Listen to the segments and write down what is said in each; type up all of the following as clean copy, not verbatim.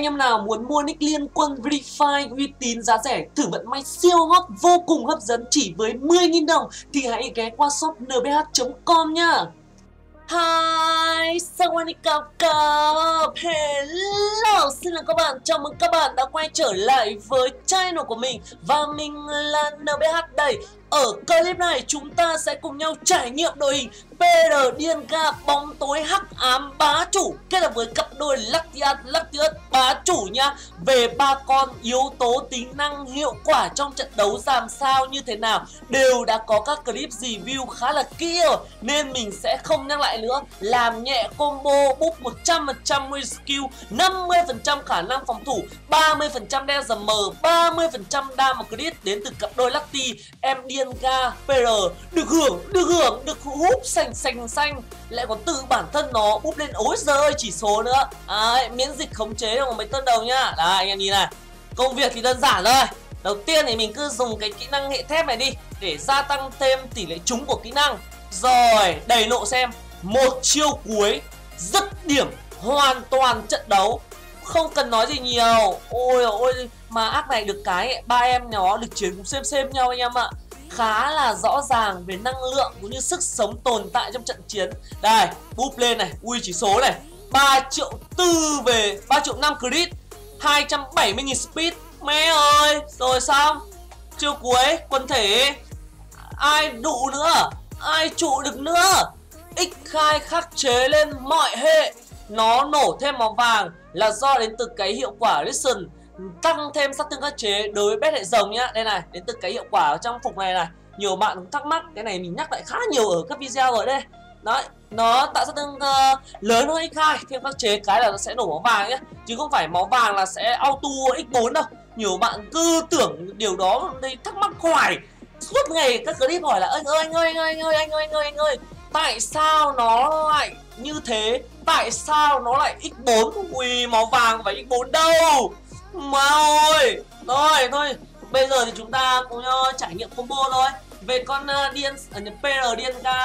Anh em nào muốn mua nick liên quân FreeFire uy tín giá rẻ, thử vận may siêu hot vô cùng hấp dẫn chỉ với 10.000 đồng thì hãy ghé qua shopnbh.com nha. Hi, Sawanikap Cup. Hello, xin chào các bạn, chào mừng các bạn đã quay trở lại với channel của mình. Và mình là NBH đây. Ở clip này chúng ta sẽ cùng nhau trải nghiệm đội hình PR Dialga bóng tối hắc ám bá chủ kết hợp với cặp đôi Lati bá chủ nhá. Về ba con yếu tố tính năng hiệu quả trong trận đấu làm sao như thế nào đều đã có các clip review khá là kỹ rồi, nên mình sẽ không nhắc lại nữa. Làm nhẹ combo, búp 100% win skill, 50% khả năng phòng thủ, 30% DRM, 30% damage crit đến từ cặp đôi Lati em Dialga PR, được hưởng, được húp xanh, lại còn tự bản thân nó úp lên, ối giời ơi, chỉ số nữa. Miễn dịch khống chế được mấy tân đầu nhá. Đấy, anh em nhìn này, công việc thì đơn giản thôi. Đầu tiên thì mình cứ dùng cái kỹ năng hệ thép này đi để gia tăng thêm tỷ lệ trúng của kỹ năng. Rồi, đầy nộ xem. Một chiêu cuối dứt điểm hoàn toàn trận đấu, không cần nói gì nhiều. Ôi mà ác này được cái ba em nó lực chiến cũng xem nhau anh em ạ. Khá là rõ ràng về năng lượng cũng như sức sống tồn tại trong trận chiến. Đây, búp lên này, ui chỉ số này, 3.4 triệu về 3.5 triệu crit, 270.000 speed. Mẹ ơi, rồi xong. Chiêu cuối, quần thể. Ai đụ nữa, ai trụ được nữa. X khai khắc chế lên mọi hệ. Nó nổ thêm màu vàng là do đến từ cái hiệu quả listen, tăng thêm sát thương khắc chế đối với bét hệ rồng nhá. Đây này, đến từ cái hiệu quả trong phục này này. Nhiều bạn cũng thắc mắc, cái này mình nhắc lại khá nhiều ở các video rồi đây. Đấy, nó tạo sát thương lớn hơn X2, thêm khắc chế cái là nó sẽ nổ máu vàng nhá, chứ không phải máu vàng là sẽ auto X4 đâu. Nhiều bạn cứ tưởng điều đó đây, thắc mắc hoài suốt ngày các clip hỏi là anh ơi, tại sao nó lại như thế, tại sao nó lại X4? Ui, máu vàng phải X4 đâu mà ơi. Rồi thôi, bây giờ thì chúng ta cùng nhau trải nghiệm combo thôi. Về con PR Dialga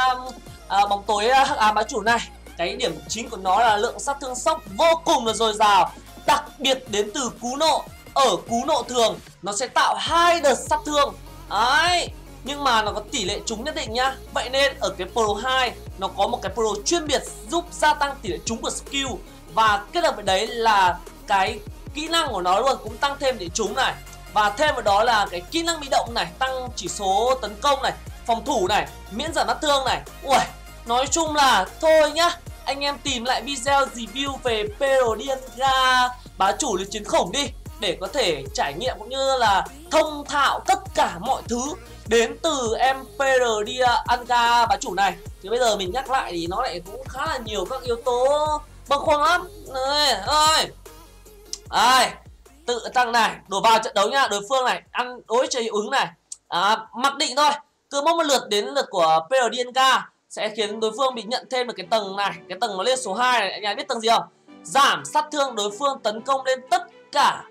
bóng tối hắc ám bá chủ này, cái điểm chính của nó là lượng sát thương sốc vô cùng là dồi dào, đặc biệt đến từ cú nộ. Ở cú nộ thường nó sẽ tạo 2 đợt sát thương ấy, nhưng mà nó có tỷ lệ trúng nhất định nhá. Vậy nên ở cái Pro 2 nó có một cái Pro chuyên biệt giúp gia tăng tỷ lệ trúng của skill, và kết hợp với đấy là cái kỹ năng của nó luôn cũng tăng thêm để trúng này, và thêm vào đó là cái kỹ năng bị động này, tăng chỉ số tấn công này, phòng thủ này, miễn giảm sát thương này. Ui, nói chung là thôi nhá, anh em tìm lại video review về PR Dialga bá chủ lực chiến khủng đi để có thể trải nghiệm cũng như là thông thạo tất cả mọi thứ đến từ em PR Dialga bá chủ này. Thì bây giờ mình nhắc lại thì nó lại cũng khá là nhiều các yếu tố bâng khuâng lắm. Đây, tự tăng này, đổ vào trận đấu nha, đối phương này ăn đối chơi hiệu ứng này, mặc định thôi, cứ mỗi một lượt đến lượt của PR Dialga sẽ khiến đối phương bị nhận thêm được cái tầng này, cái tầng nó lên số 2 này, anh em biết tầng gì không? Giảm sát thương đối phương tấn công lên tất cả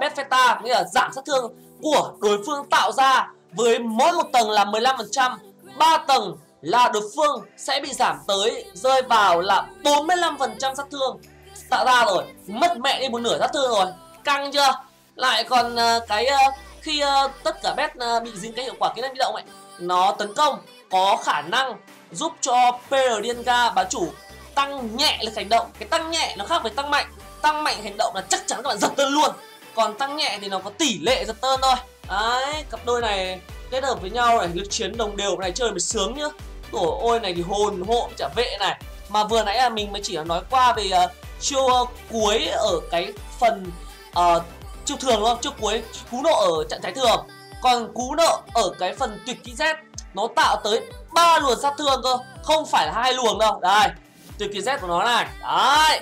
bet feta, nghĩa là giảm sát thương của đối phương tạo ra với mỗi một tầng là 15%, 3 tầng là đối phương sẽ bị giảm tới rơi vào là 45% sát thương tạo ra rồi, mất mẹ đi một nửa sát thương rồi, căng chưa? Lại còn cái khi tất cả bet bị dính cái hiệu quả kỹ năng bị động ấy, nó tấn công có khả năng giúp cho PR Dialga bá chủ tăng nhẹ lực hành động. Cái tăng nhẹ nó khác với tăng mạnh. Tăng mạnh hành động là chắc chắn các bạn giật tơn luôn, còn tăng nhẹ thì nó có tỷ lệ giật tơn thôi. Đấy, cặp đôi này kết hợp với nhau này, lực chiến đồng đều này, chơi mới sướng nhá. Tổ ôi này thì hồn hộ trả vệ này. Mà vừa nãy là mình mới chỉ nói qua về chiêu cuối ở cái phần chiêu thường đúng không? Chiêu cuối cú nộ ở trạng thái thường, còn cú nộ ở cái phần tuyệt kỹ Z nó tạo tới 3 luồng sát thương cơ, không phải là 2 luồng đâu. Đây, tuyệt kỹ Z của nó này. Đấy,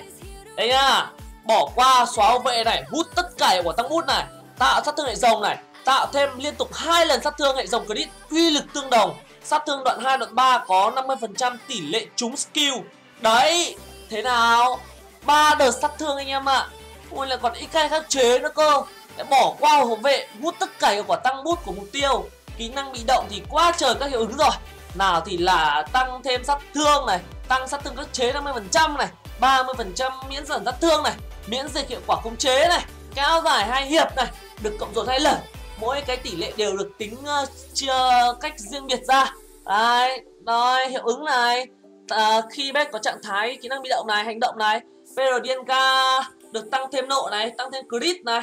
đây nhá, bỏ qua xóa vệ này, hút tất cả của tăng bút này, tạo sát thương hệ rồng này, tạo thêm liên tục 2 lần sát thương hệ rồng credit, uy lực tương đồng, sát thương đoạn 2 đoạn 3 có 50% tỷ lệ trúng skill. Đấy, thế nào? 3 đợt sát thương anh em ạ. Ui, lại còn ít khai khắc chế nữa cơ. Lại bỏ qua hộ vệ, hút tất cả hiệu quả tăng bút của mục tiêu. Kỹ năng bị động thì quá trời các hiệu ứng rồi. Nào thì là tăng thêm sát thương này, tăng sát thương khắc chế 50% này, 30% miễn giảm sát thương này, miễn dịch hiệu quả khống chế này, kéo dài 2 hiệp này, được cộng dồn 2 lần, mỗi cái tỷ lệ đều được tính chia cách riêng biệt ra. Đấy, rồi hiệu ứng này, khi Bech có trạng thái kỹ năng bị động này, hành động này, PR Dialga được tăng thêm nộ này, tăng thêm crit này,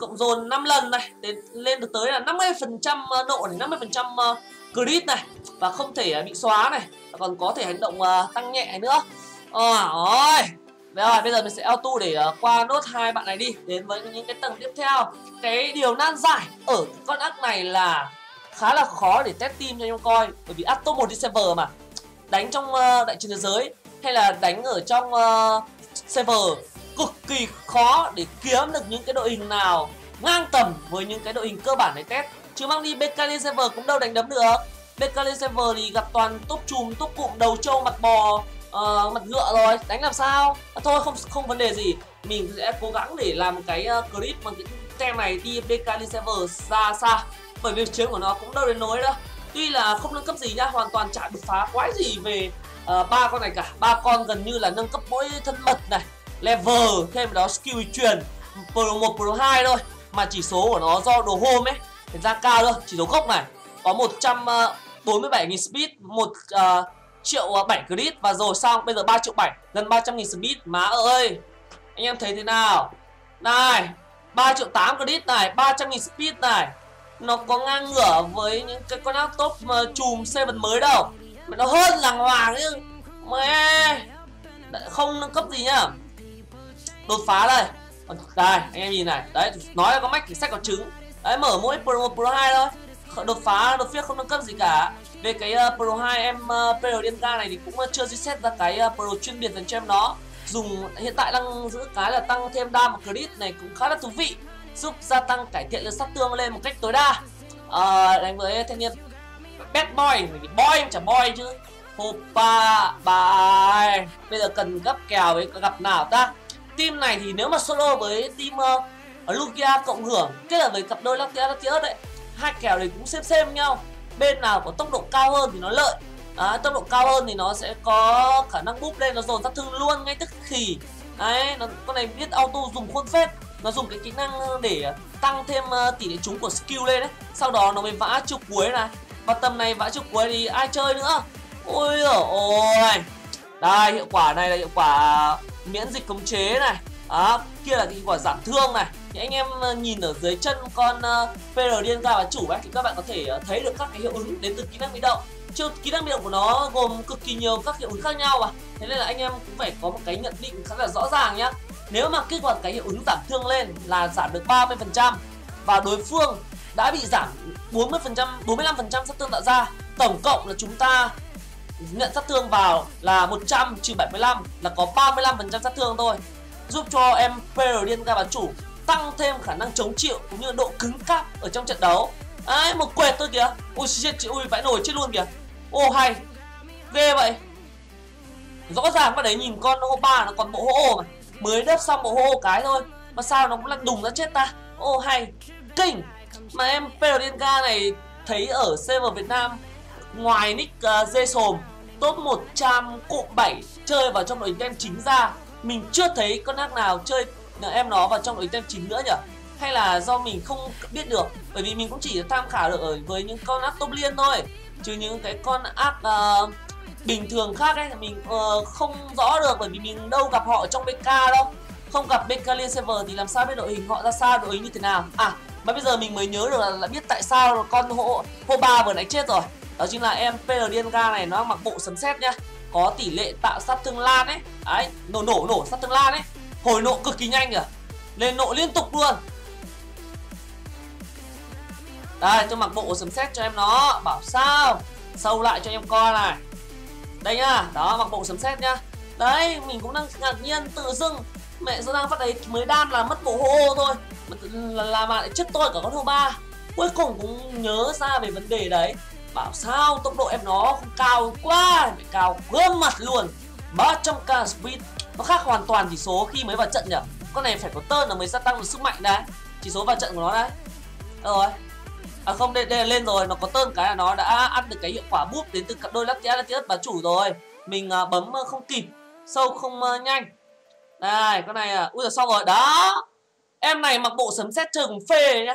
cộng dồn 5 lần này, đến lên được tới là 50% nộ này, 50% crit này, và không thể bị xóa này, còn có thể hành động tăng nhẹ nữa. Rồi, bây giờ mình sẽ auto để qua nốt 2 bạn này đi, đến với những cái tầng tiếp theo. Cái điều nan giải ở con ác này là khá là khó để test team cho anh em coi, bởi vì ác top 1 đi server mà đánh trong đại chiến thế giới hay là đánh ở trong server cực kỳ khó để kiếm được những cái đội hình nào ngang tầm với những cái đội hình cơ bản để test, chứ mang đi BK lên server cũng đâu đánh đấm được. BK lên server thì gặp toàn top chùm, top cụm, đầu trâu, mặt bò, mặt ngựa rồi, đánh làm sao? Thôi không vấn đề gì, mình sẽ cố gắng để làm cái clip bằng cái tem này đi BK lên server ra xa, bởi vì chiến của nó cũng đâu đến nối đâu. Tuy là không nâng cấp gì nhá, hoàn toàn chả đột phá quái gì về ba con này cả. Ba con gần như là nâng cấp mỗi thân mật này, level, thêm vào đó skill truyền pro 1, pro 2 thôi, mà chỉ số của nó do đồ hôm ấy thì ra cao thôi. Chỉ số gốc này có 147.000 speed, 1 triệu 7 crit và rồi xong. Bây giờ 3 triệu 7, gần 300.000 speed. Má ơi, anh em thấy thế nào? Này, 3 triệu 8 crit này, 300.000 speed này, nó có ngang ngửa với những cái con ác top chùm C1 mới đâu, mà nó hơn làng hoàng chứ. Mẹ, không nâng cấp gì nhá, đột phá đây. Đây, anh em nhìn này, đấy, nói là có mách thì sách có trứng. Đấy, mở mỗi Pro 1, Pro 2 thôi, đột phá không nâng cấp gì cả. Về cái Pro 2 em PR Dialga này thì cũng chưa reset ra cái Pro chuyên biệt dành cho em nó. Dùng hiện tại đang giữ cái là tăng thêm đam crit này cũng khá là thú vị, giúp gia tăng cải thiện sát thương lên một cách tối đa. Đánh với thanh niên bad boy, boy em chả boy chứ. Hoppa, bye. Bây giờ cần gấp kèo với gặp nào ta? Team này thì nếu mà solo với team Lugia cộng hưởng kết hợp với cặp đôi Lati đấy, hai kèo này cũng xem nhau, bên nào có tốc độ cao hơn thì nó lợi. Tốc độ cao hơn thì nó sẽ có khả năng búp lên, nó dồn sát thương luôn ngay tức thì. Đấy, con này biết auto dùng khuôn phép, nó dùng cái kỹ năng để tăng thêm tỷ lệ trúng của skill lên đấy, sau đó nó mới vã chiều cuối này, và tầm này vã chiều cuối thì ai chơi nữa. Ôi ôi, đây, hiệu quả này là hiệu quả miễn dịch khống chế này, kia là hiệu quả giảm thương này. Thì anh em nhìn ở dưới chân con PR Dialga và chủ ấy, thì các bạn có thể thấy được các cái hiệu ứng đến từ kỹ năng bị động. Chứ kỹ năng bị động của nó gồm cực kỳ nhiều các hiệu ứng khác nhau mà, thế nên là anh em cũng phải có một cái nhận định khá là rõ ràng nhá. Nếu mà kích hoạt cái hiệu ứng giảm thương lên là giảm được 30% và đối phương đã bị giảm 40%, 45% sát thương tạo ra, tổng cộng là chúng ta nhận sát thương vào là 100 trừ 75 là có 35% sát thương thôi, giúp cho em PR Dialga và chủ tăng thêm khả năng chống chịu cũng như độ cứng cáp ở trong trận đấu. Đấy, một quẹt thôi kìa, ui chết, chị ui vãi nồi chết luôn kìa. Ô hay ghê vậy, rõ ràng bạn đấy nhìn con Hoppa nó còn bộ hô mà, mới đớp xong bộ hô cái thôi mà sao nó cũng lăn đùng ra chết ta. Ô hay kinh. Mà em PR Dialga này thấy ở server Việt Nam, ngoài nick dê sồm top 100 cụm 7 chơi vào trong đội hình tem chính ra, mình chưa thấy con ác nào chơi em nó vào trong đội hình tem chính nữa nhỉ, hay là do mình không biết được, bởi vì mình cũng chỉ tham khảo được ở với những con ác top liên thôi, chứ những cái con ác bình thường khác ấy mình không rõ được, bởi vì mình đâu gặp họ trong BK đâu, không gặp BK liên server thì làm sao biết đội hình họ ra sao, đội hình như thế nào. À mà bây giờ mình mới nhớ được là biết tại sao con Hoppa vừa nãy chết rồi, đó chính là em PR Dialga này nó mặc bộ sấm sét nhá, có tỷ lệ tạo sát thương lan ấy, đấy, nổ sát thương lan ấy, hồi nộ cực kỳ nhanh kìa, lên nộ liên tục luôn. Đây, tôi mặc bộ sấm sét cho em nó, bảo sao sâu lại cho em coi này, đây nhá, đó mặc bộ sấm sét nhá. Đấy, mình cũng đang ngạc nhiên, tự dưng mẹ nó đang phát đấy mới đam là mất bộ hô thôi, là mà lại chết tôi cả con hô ba. Cuối cùng cũng nhớ ra về vấn đề đấy, bảo sao tốc độ em nó không cao quá, mẹ cao gớm mặt luôn. 300k speed, nó khác hoàn toàn chỉ số khi mới vào trận nhỉ, con này phải có tơn là mới gia tăng được sức mạnh đấy, chỉ số vào trận của nó đấy. Rồi à không, đây là lên rồi, nó có tơn cái là nó đã ăn được cái hiệu quả búp đến từ cặp đôi Lati và chủ rồi, mình bấm không kịp, sâu không nhanh. Đây, con này à. Ui giời, xong rồi. Đó. Em này mặc bộ sấm sét trừng phê nhá.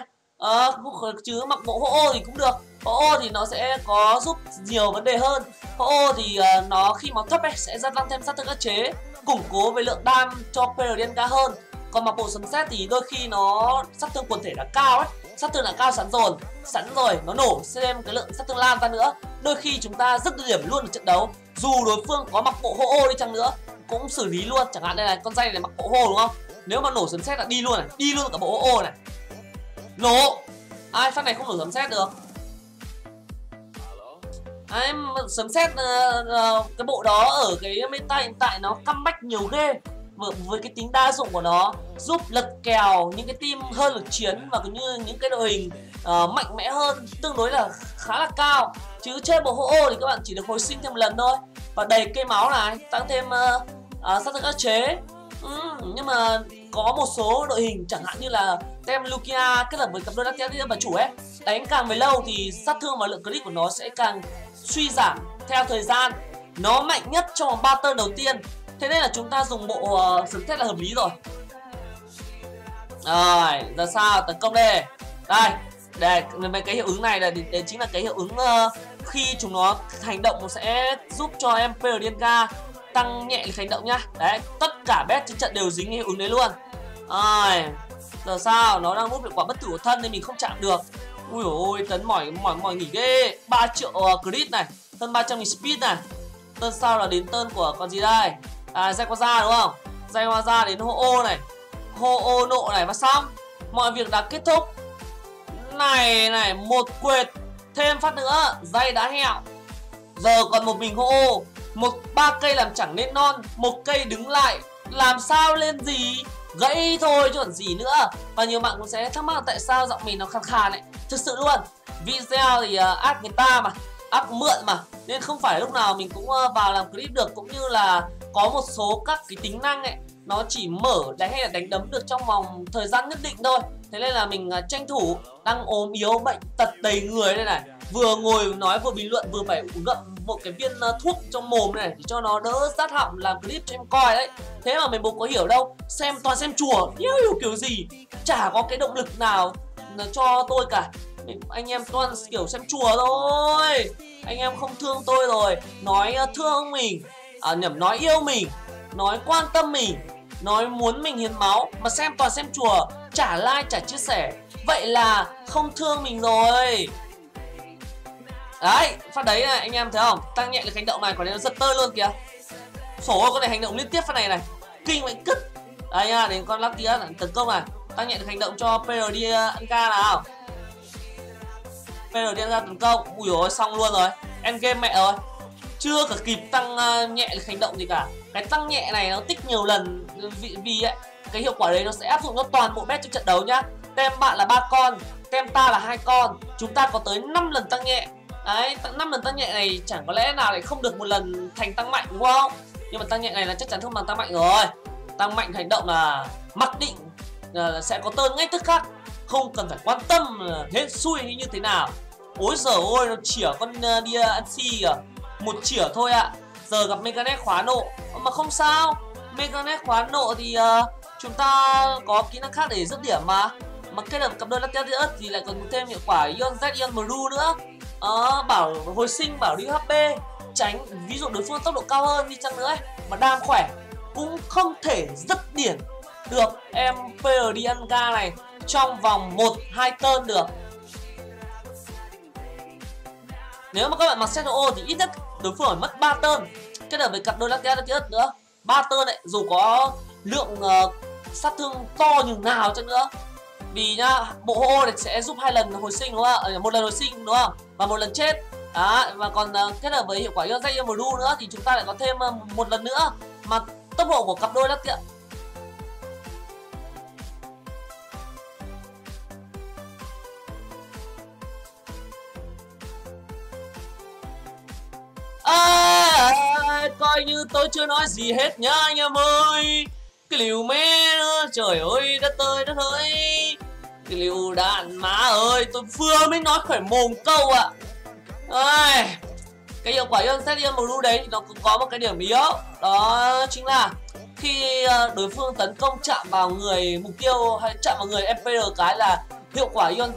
Chứ mặc bộ hộ ô thì cũng được. Hộ ô thì nó sẽ có giúp nhiều vấn đề hơn. Hộ ô thì nó khi mà thấp ấy, sẽ gia tăng thêm sát thương ức chế, củng cố về lượng đam cho player điên cao hơn. Còn mặc bộ sấm sét thì đôi khi nó sát thương quần thể đã cao ấy, sát thương đã cao sẵn rồi nó nổ xem cái lượng sát thương lan ra nữa. Đôi khi chúng ta dứt điểm luôn được trận đấu, dù đối phương có mặc bộ hộ ô đi chăng nữa cũng xử lý luôn. Chẳng hạn đây này, con dây này mặc bộ hộ đúng không, nếu mà nổ sấm sét là đi luôn này, đi luôn cả bộ hộ ô này. Nổ ai phát này không nổ sấm sét được. Ai sấm sét cái bộ đó ở cái meta hiện tại nó comeback nhiều ghê, với cái tính đa dụng của nó giúp lật kèo những cái team hơn lực chiến và cũng như những cái đội hình mạnh mẽ hơn tương đối là khá là cao. Chứ chơi bộ hộ ô thì các bạn chỉ được hồi sinh thêm một lần thôi và đầy cây máu này, tăng thêm sát thương ức chế. Nhưng mà có một số đội hình chẳng hạn như là tem Lukia kết hợp với cặp đôi Lati và chủ ấy, đánh càng về lâu thì sát thương và lượng crit của nó sẽ càng suy giảm theo thời gian. Nó mạnh nhất trong vòng 3 turn đầu tiên, thế nên là chúng ta dùng bộ sấm sét là hợp lý rồi. Rồi, giờ sao tấn công đây. Đây, cái hiệu ứng này là đấy chính là cái hiệu ứng khi chúng nó hành động, nó sẽ giúp cho em player điên ca tăng nhẹ cái hành động nhá. Đấy, tất cả bet trên trận đều dính hiệu ứng đấy luôn. Rồi, giờ sao nó đang núp hiệu quả bất tử của thân nên mình không chạm được. Ui ôi, tấn mỏi nghỉ ghê. 3 triệu crit này, thân 300.000 speed này. Tơn sau là đến tơn của con gì đây? À, Zayquaza đúng không? Zayquaza đến hô ô này, hô ô nộ này và xong. Mọi việc đã kết thúc. Này, một quệt thêm phát nữa, dây đã hẹo. Giờ còn một mình hô ô, một 3 cây làm chẳng nên non, một cây đứng lại, làm sao lên gì, gãy thôi chứ còn gì nữa. Và nhiều bạn cũng sẽ thắc mắc là tại sao giọng mình nó khàn khàn này, thực sự luôn. Video thì ác người ta mà, ác mượn mà, nên không phải lúc nào mình cũng vào làm clip được, cũng như là có một số các cái tính năng ấy nó chỉ mở đánh hay là đánh đấm được trong vòng thời gian nhất định thôi. Thế nên là mình tranh thủ đang ốm yếu bệnh tật đầy người đây này, vừa ngồi nói vừa bình luận vừa phải ngậm một cái viên thuốc trong mồm này để cho nó đỡ rát họng làm clip cho em coi đấy. Thế mà mình bố có hiểu đâu, xem toàn xem chùa, hiểu kiểu gì, chả có cái động lực nào cho tôi cả. Anh em toàn kiểu xem chùa thôi, anh em không thương tôi rồi, nói thương mình, nói yêu mình, nói quan tâm mình, nói muốn mình hiến máu, mà xem toàn xem chùa, chả like chả chia sẻ, vậy là không thương mình rồi. Đấy, phát đấy này, anh em thấy không, tăng nhẹ lực hành động này, quả đấy nó giật tơ luôn kìa. Sổ ơi, con này hành động liên tiếp phát này này, kinh vậy cứt. Đây nha, đến con Lati tấn công này, tăng nhẹ lực hành động cho PRD ăn ca nào. PRD ăn ca tấn công, ui dồi ôi, xong luôn rồi, endgame mẹ rồi. Chưa cả kịp tăng nhẹ lực hành động gì cả. Cái tăng nhẹ này nó tích nhiều lần vì ấy, cái hiệu quả đấy nó sẽ áp dụng cho toàn bộ bet trong trận đấu nhá. Tem bạn là 3 con, tem ta là 2 con, chúng ta có tới 5 lần tăng nhẹ. Đấy, 5 lần tăng nhẹ này chẳng có lẽ nào lại không được một lần thành tăng mạnh đúng không? Nhưng mà tăng nhẹ này là chắc chắn không bằng tăng mạnh rồi. Tăng mạnh hành động là mặc định là sẽ có tơn ngay tức khắc, không cần phải quan tâm hết xui như thế nào. Ôi giời ơi, nó chỉa con đi ăn xì à, một chỉa thôi ạ. Giờ gặp Meganet khóa nộ mà không sao, Meganet khóa nộ thì chúng ta có kỹ năng khác để dứt điểm mà. Mà kết hợp cặp đôi Lati thì lại còn thêm hiệu quả Ion Z, Ion Blue nữa, bảo hồi sinh, bảo đi HP, tránh ví dụ đối phương tốc độ cao hơn đi chăng nữa ấy, mà đam khỏe cũng không thể dứt điểm được em PRD Anga này trong vòng 1-2 turn được. Nếu mà các bạn mặc set ô thì ít nhất đối phương phải mất 3 turn. Kết hợp với cặp đôi Lati nữa, 3 turn ấy, dù có lượng sát thương to như nào chăng nữa. Vì nhá, bộ hộ này sẽ giúp 2 lần hồi sinh đúng không ạ? 1 lần hồi sinh đúng không? Và 1 lần chết. Đó, và còn kết hợp với hiệu quả Ion Z Blue nữa thì chúng ta lại có thêm 1 lần nữa. Mà tốc độ của cặp đôi Lati coi như tôi chưa nói gì hết nhá anh em ơi. Cái liều mẹ đó, trời ơi đất ơi đất ơi, cái liều đạn má ơi, tôi vừa mới nói khỏi mồm câu ạ. Cái hiệu quả Ion Z Blue đấy thì nó cũng có một cái điểm yếu, đó chính là khi đối phương tấn công chạm vào người mục tiêu hay chạm vào người MPR cái là hiệu quả ion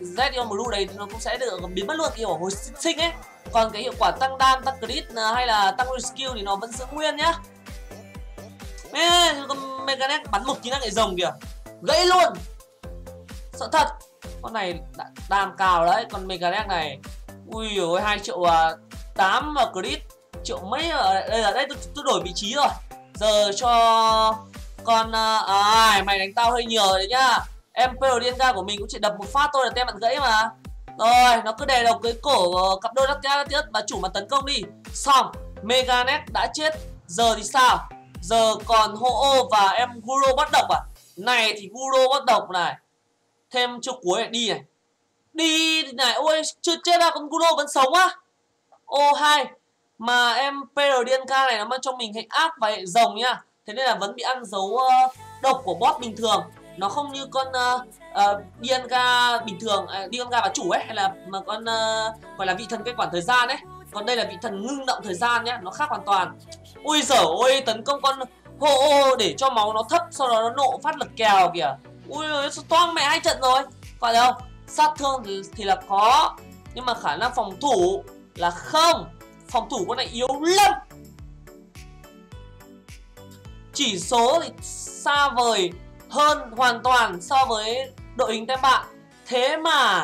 Z ion blue đấy nó cũng sẽ được biến mất luôn, cái hiệu quả hồi sinh ấy. Còn cái hiệu quả tăng đam, tăng crit hay là tăng skill thì nó vẫn giữ nguyên nhá. Mê, Meganet bắn một chính là lại rồng kìa, gãy luôn, sợ thật. Con này đam cao đấy, con Meganet này. Ui ôi 2 triệu 8 và crit triệu mấy ở đây, là đây tôi đổi vị trí rồi. Giờ cho con mày đánh tao hơi nhiều đấy nhá. Em Primal Dialga của mình cũng chỉ đập một phát thôi là tem bạn gãy mà. Rồi nó cứ đè đầu cái cổ cặp đôi Lati tiếp và chủ mà tấn công đi. Xong Meganet đã chết. Giờ thì sao? Giờ còn Ho-Oh và em Guro bắt độc à? Này thì Guro bắt độc này. Thêm chỗ cuối này, đi này. Đi này, ôi chưa chết à, con Guro vẫn sống á. Ô hai. Mà em Primal Dialga này nó mang cho mình hệ ác và hệ rồng nha. Thế nên là vẫn bị ăn dấu độc của boss bình thường. Nó không như con Dialga bình thường, Dialga và chủ ấy, hay là mà con gọi là vị thần kết quản thời gian ấy. Còn đây là vị thần ngưng động thời gian nhé, nó khác hoàn toàn. Ui giời ơi, tấn công con Ho-Oh để cho máu nó thấp, sau đó nó nộ phát lực kèo kìa. Ui giời, toang mẹ 2 trận rồi. Phải không? Sát thương thì là có, nhưng mà khả năng phòng thủ là không. Phòng thủ con này yếu lắm. Chỉ số thì xa vời hơn hoàn toàn so với đội hình tem bạn. Thế mà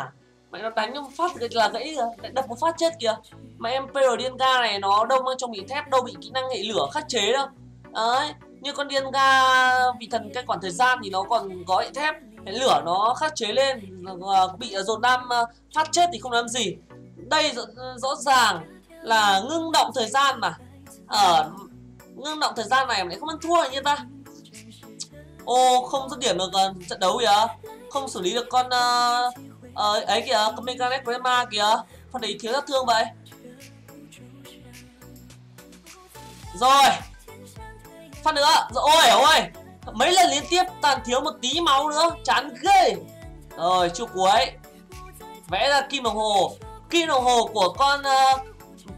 mày nó đánh một phát là gãy rồi, đập một phát chết kìa. Mà em Primal Dialga này nó đâu mang trong mình thép, đâu bị kỹ năng hệ lửa khắc chế đâu. Đấy, như con Dialga vị thần cai quản thời gian thì nó còn có hệ thép, hệ lửa nó khắc chế lên, bị dồn đam phát chết thì không làm gì. Đây rõ ràng là ngưng động thời gian mà. Ở ngưng động thời gian này mà lại không ăn thua như ta. Ô, không dứt điểm được trận đấu kìa. Không xử lý được con ấy kìa, con Meganet Prima kìa. Con đấy thiếu sát thương vậy. Rồi phát nữa. Rồi, ôi ôi, mấy lần liên tiếp tàn thiếu một tí máu nữa, chán ghê. Rồi chiêu cuối vẽ ra kim đồng hồ. Kim đồng hồ của con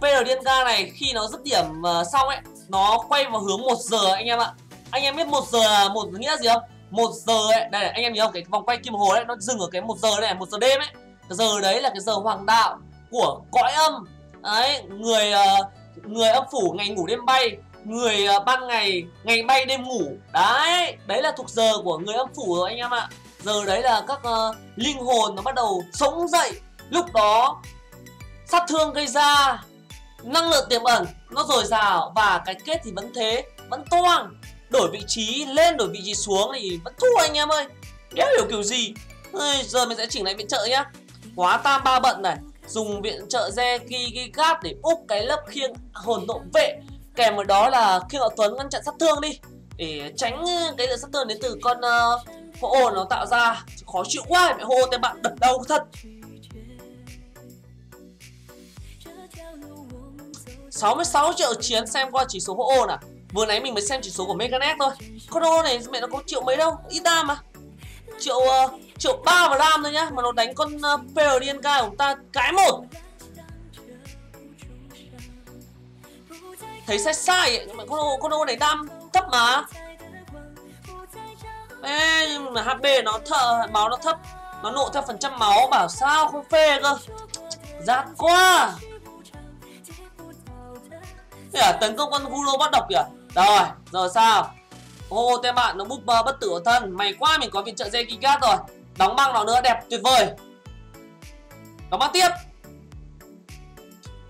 Primal Dialga này khi nó dứt điểm xong ấy, nó quay vào hướng 1 giờ anh em ạ. Anh em biết 1 giờ một nghĩa là gì không? 1 giờ ấy, đây này, anh em nhìn không? Cái vòng quay kim đồng hồ đấy nó dừng ở cái 1 giờ này, 1 giờ đêm ấy. Cái giờ đấy là cái giờ hoàng đạo của cõi âm. Đấy, người âm phủ ngày ngủ đêm bay, người ban ngày ngày bay đêm ngủ. Đấy, đấy là thuộc giờ của người âm phủ rồi anh em ạ. Giờ đấy là các linh hồn nó bắt đầu sống dậy. Lúc đó sát thương gây ra, năng lượng tiềm ẩn nó dồi dào và cái kết thì vẫn thế, vẫn toang. Đổi vị trí lên, đổi vị trí xuống thì vẫn thua anh em ơi. Đéo hiểu kiểu gì. Ê, giờ mình sẽ chỉnh lại viện trợ nhá. Hóa tam ba bận này, dùng viện trợ Gigat để úp cái lớp khiêng hồn nộ vệ, kèm với đó là khiêng hậu tuấn ngăn chặn sát thương đi, để tránh cái lượng sát thương đến từ con Ho-Oh nó tạo ra. Khó chịu quá, mẹ Ho-Oh tên bạn đập đau thật. 66 triệu chiến xem qua chỉ số Ho-Oh nào. Vừa nãy mình mới xem chỉ số của Meganet thôi. Con Ho-Oh này mẹ nó có triệu mấy đâu, ít đam mà. Triệu 3 và đam thôi nhá, mà nó đánh con Primal Dialga của chúng ta cái một. Thấy sai sai ấy, nhưng mà con Ho-Oh này đam thấp mà. Ê, nhưng mà HP nó thấp, máu nó thấp, nó nộ theo phần trăm máu, bảo sao không phê cơ. Rát quá. Kìa, tấn công con Guro bắt độc kìa. Rồi, giờ sao? Ô, tên bạn nó búp bất tử ở thân. May quá mình có viện trợ Gigat rồi. Đóng băng nó nữa, đẹp tuyệt vời. Đóng băng tiếp.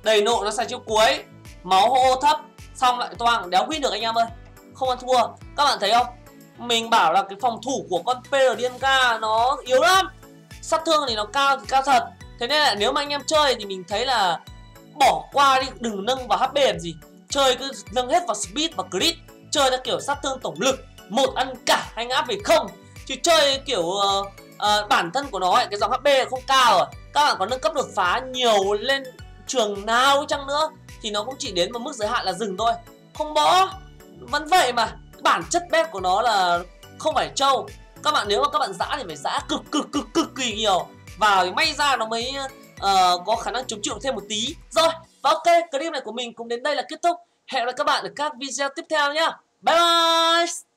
Đầy nộ nó xài chiêu cuối. Máu Ho-Oh thấp, xong lại toang, đéo win được anh em ơi. Không ăn thua. Các bạn thấy không? Mình bảo là cái phòng thủ của con Primal Dialga nó yếu lắm. Sát thương thì nó cao thì cao thật. Thế nên là nếu mà anh em chơi thì mình thấy là bỏ qua đi, đừng nâng vào HP làm gì. Chơi cứ nâng hết vào speed và crit. Chơi ra kiểu sát thương tổng lực, một ăn cả hay áp về không. Chứ chơi kiểu bản thân của nó ấy, cái dòng HP là không cao rồi. Các bạn có nâng cấp đột phá nhiều lên trường nào chăng nữa thì nó cũng chỉ đến một mức giới hạn là dừng thôi. Không bỏ. Vẫn vậy mà. Bản chất bếp của nó là không phải trâu. Các bạn nếu mà các bạn giã thì phải giã cực kỳ nhiều. Và may ra nó mới có khả năng chống chịu thêm một tí. Rồi, và ok, clip này của mình cũng đến đây là kết thúc. Hẹn gặp lại các bạn ở các video tiếp theo nhé. Bye bye.